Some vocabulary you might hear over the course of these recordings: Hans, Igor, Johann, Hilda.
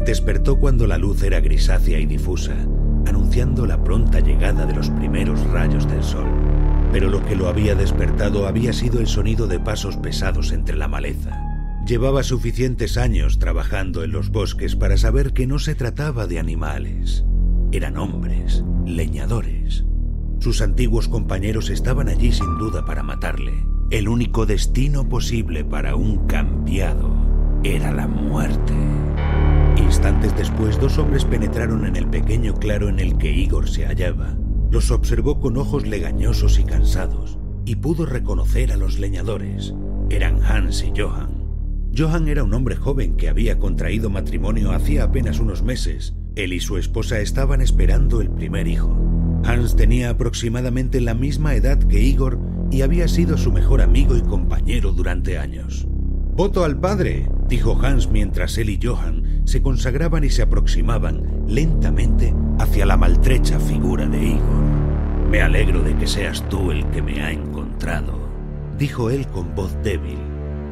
Despertó cuando la luz era grisácea y difusa, anunciando la pronta llegada de los primeros rayos del sol. Pero lo que lo había despertado había sido el sonido de pasos pesados entre la maleza. Llevaba suficientes años trabajando en los bosques para saber que no se trataba de animales. Eran hombres, leñadores. Sus antiguos compañeros estaban allí sin duda para matarle. El único destino posible para un cambiado era la muerte. Instantes después, dos hombres penetraron en el pequeño claro en el que Igor se hallaba. Los observó con ojos legañosos y cansados, y pudo reconocer a los leñadores. Eran Hans y Johann. Johann era un hombre joven que había contraído matrimonio hacía apenas unos meses. Él y su esposa estaban esperando el primer hijo. Hans tenía aproximadamente la misma edad que Igor y había sido su mejor amigo y compañero durante años. «¡Voto al padre!», dijo Hans mientras él y Johann se consagraban y se aproximaban lentamente hacia la maltrecha figura de Igor. «Me alegro de que seas tú el que me ha encontrado», dijo él con voz débil.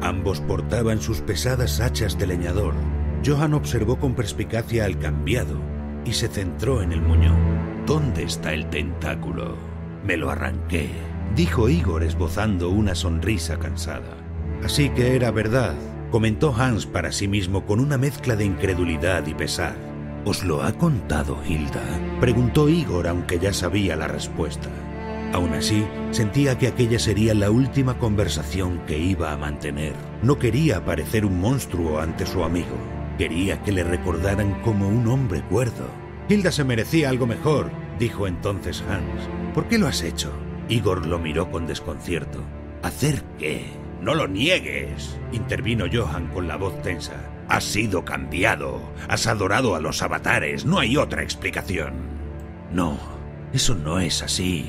Ambos portaban sus pesadas hachas de leñador. Johann observó con perspicacia al cambiado y se centró en el muñón. «¿Dónde está el tentáculo? Me lo arranqué», dijo Igor esbozando una sonrisa cansada. «Así que era verdad», comentó Hans para sí mismo con una mezcla de incredulidad y pesar. «¿Os lo ha contado Hilda?», preguntó Igor, aunque ya sabía la respuesta. Aún así, sentía que aquella sería la última conversación que iba a mantener. No quería parecer un monstruo ante su amigo. Quería que le recordaran como un hombre cuerdo. «Hilda se merecía algo mejor», dijo entonces Hans. «¿Por qué lo has hecho?». Igor lo miró con desconcierto. «¿Hacer qué? No lo niegues», intervino Johann con la voz tensa. «Has sido cambiado, has adorado a los avatares, no hay otra explicación». «No, eso no es así»,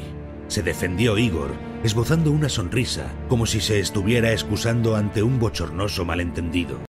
se defendió Igor, esbozando una sonrisa, como si se estuviera excusando ante un bochornoso malentendido.